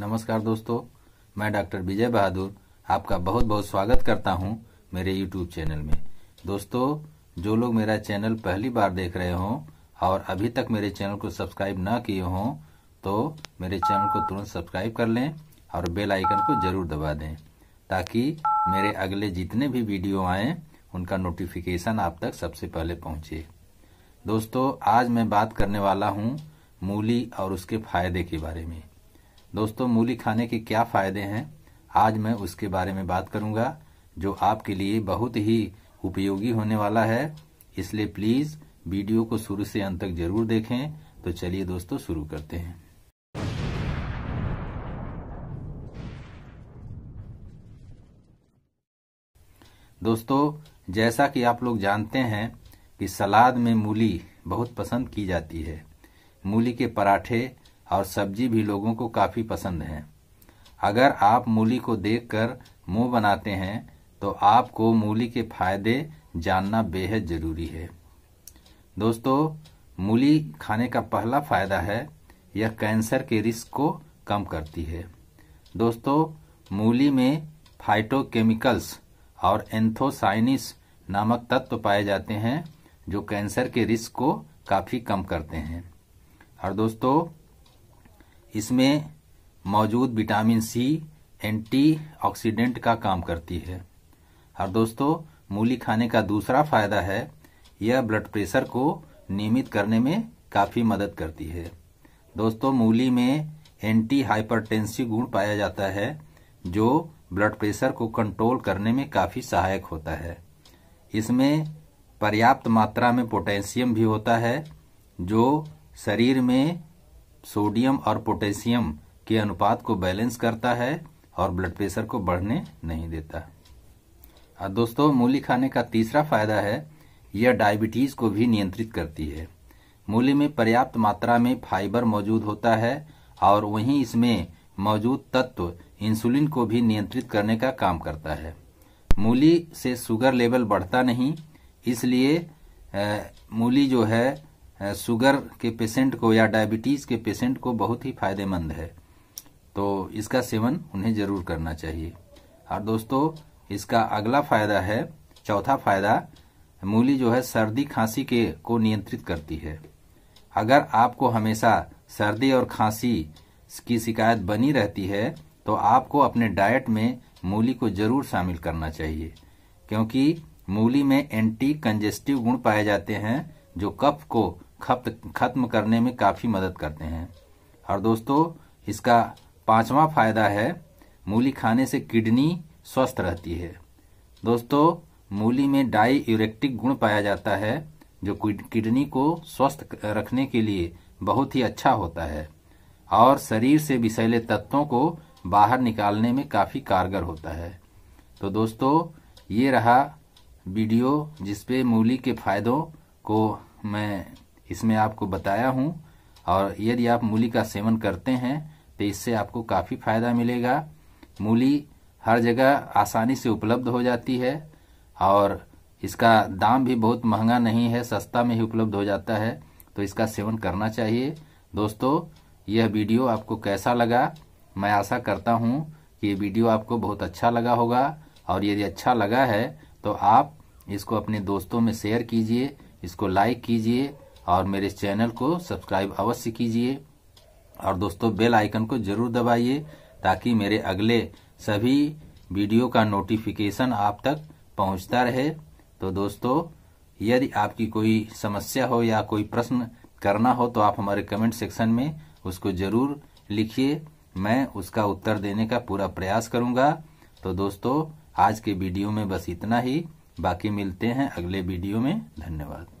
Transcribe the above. नमस्कार दोस्तों, मैं डॉक्टर विजय बहादुर आपका बहुत बहुत स्वागत करता हूं मेरे यूट्यूब चैनल में। दोस्तों, जो लोग मेरा चैनल पहली बार देख रहे हों और अभी तक मेरे चैनल को सब्सक्राइब ना किए हों तो मेरे चैनल को तुरंत सब्सक्राइब कर लें और बेल आइकन को जरूर दबा दें ताकि मेरे अगले जितने भी वीडियो आएँ उनका नोटिफिकेशन आप तक सबसे पहले पहुँचे। दोस्तों, आज मैं बात करने वाला हूँ मूली और उसके फायदे के बारे में। दोस्तों, मूली खाने के क्या फायदे हैं, आज मैं उसके बारे में बात करूंगा, जो आपके लिए बहुत ही उपयोगी होने वाला है। इसलिए प्लीज वीडियो को शुरू से अंत तक जरूर देखें। तो चलिए दोस्तों, शुरू करते हैं। दोस्तों, जैसा कि आप लोग जानते हैं कि सलाद में मूली बहुत पसंद की जाती है। मूली के पराठे और सब्जी भी लोगों को काफी पसंद है। अगर आप मूली को देखकर मुंह बनाते हैं तो आपको मूली के फायदे जानना बेहद जरूरी है। दोस्तों, मूली खाने का पहला फायदा है, यह कैंसर के रिस्क को कम करती है। दोस्तों, मूली में फाइटोकेमिकल्स और एंथोसाइनिस नामक तत्व पाए जाते हैं जो कैंसर के रिस्क को काफी कम करते हैं। और दोस्तों, इसमें मौजूद विटामिन सी एंटीऑक्सीडेंट का काम करती है। और दोस्तों, मूली खाने का दूसरा फायदा है, यह ब्लड प्रेशर को नियमित करने में काफ़ी मदद करती है। दोस्तों, मूली में एंटी हाइपरटेंसिव गुण पाया जाता है जो ब्लड प्रेशर को कंट्रोल करने में काफ़ी सहायक होता है। इसमें पर्याप्त मात्रा में पोटेशियम भी होता है जो शरीर में सोडियम और पोटेशियम के अनुपात को बैलेंस करता है और ब्लड प्रेशर को बढ़ने नहीं देता। और दोस्तों, मूली खाने का तीसरा फायदा है, यह डायबिटीज को भी नियंत्रित करती है। मूली में पर्याप्त मात्रा में फाइबर मौजूद होता है और वहीं इसमें मौजूद तत्व इंसुलिन को भी नियंत्रित करने का काम करता है। मूली से शुगर लेवल बढ़ता नहीं, इसलिए मूली जो है शुगर के पेशेंट को या डायबिटीज के पेशेंट को बहुत ही फायदेमंद है, तो इसका सेवन उन्हें जरूर करना चाहिए। और दोस्तों, इसका अगला फायदा है, चौथा फायदा, मूली जो है सर्दी खांसी के को नियंत्रित करती है। अगर आपको हमेशा सर्दी और खांसी की शिकायत बनी रहती है तो आपको अपने डाइट में मूली को जरूर शामिल करना चाहिए, क्योंकि मूली में एंटी कंजेस्टिव गुण पाए जाते हैं जो कफ को खत्म करने में काफी मदद करते हैं। और दोस्तों, इसका पांचवा फायदा है, मूली खाने से किडनी स्वस्थ रहती है। दोस्तों, मूली में डाययूरेटिक गुण पाया जाता है जो किडनी को स्वस्थ रखने के लिए बहुत ही अच्छा होता है और शरीर से विषैले तत्वों को बाहर निकालने में काफी कारगर होता है। तो दोस्तों, ये रहा वीडियो जिसपे मूली के फायदों को मैं इसमें आपको बताया हूं। और यदि आप मूली का सेवन करते हैं तो इससे आपको काफ़ी फायदा मिलेगा। मूली हर जगह आसानी से उपलब्ध हो जाती है और इसका दाम भी बहुत महंगा नहीं है, सस्ता में ही उपलब्ध हो जाता है, तो इसका सेवन करना चाहिए। दोस्तों, यह वीडियो आपको कैसा लगा, मैं आशा करता हूं कि ये वीडियो आपको बहुत अच्छा लगा होगा। और यदि अच्छा लगा है तो आप इसको अपने दोस्तों में शेयर कीजिए, इसको लाइक कीजिए और मेरे चैनल को सब्सक्राइब अवश्य कीजिए। और दोस्तों, बेल आइकन को जरूर दबाइए ताकि मेरे अगले सभी वीडियो का नोटिफिकेशन आप तक पहुंचता रहे। तो दोस्तों, यदि आपकी कोई समस्या हो या कोई प्रश्न करना हो तो आप हमारे कमेंट सेक्शन में उसको जरूर लिखिए, मैं उसका उत्तर देने का पूरा प्रयास करूंगा। तो दोस्तों, आज के वीडियो में बस इतना ही, बाकी मिलते हैं अगले वीडियो में। धन्यवाद।